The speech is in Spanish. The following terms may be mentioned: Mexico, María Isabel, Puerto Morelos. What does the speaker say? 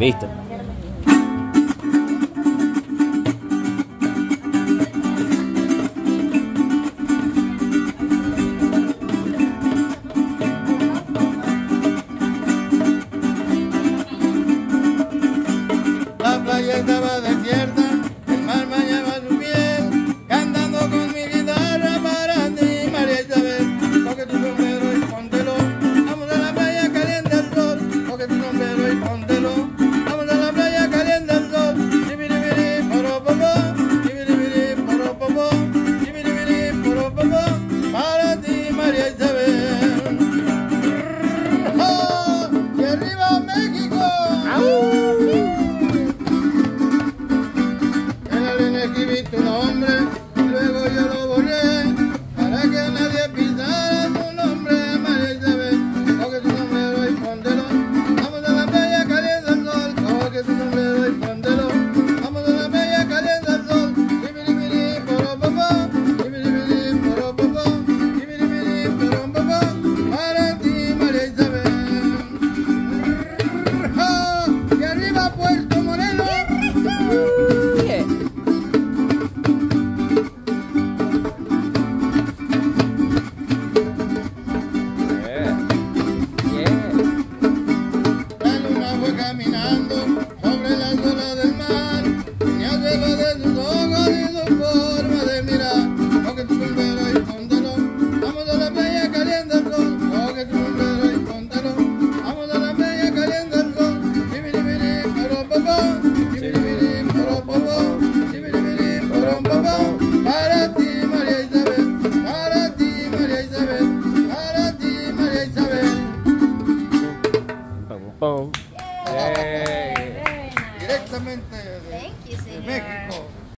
Listo. La playa estaba desierta, el mar bañaba su piel, cantando con mi guitarra para ti, María Isabel. Coge tu sombrero y póntelo, vamos a la playa caliente al sol. Coge tu sombrero y póntelo, vamos a la playa caliente al sol. Chibiribiri poropopo, chibiribiri poropopo, chibiribiri poropopo, para ti, María Isabel. ¡Oh! ¡Y arriba México! ¡Au! Escribí tu nombre y luego yo lo borré para que nadie pisara tu nombre, María Isabel. Coge tu sombrero y póntelo, vamos a la playa caliente al sol. Coge tu sombrero y póntelo, vamos a la playa caliente al sol. Chibiribiri poropopo, chibiribiri poropopo, chibiribiri poropopo, para ti, María Isabel. ¡Oh! ¡Y arriba Puerto Moreno! Directamente de México.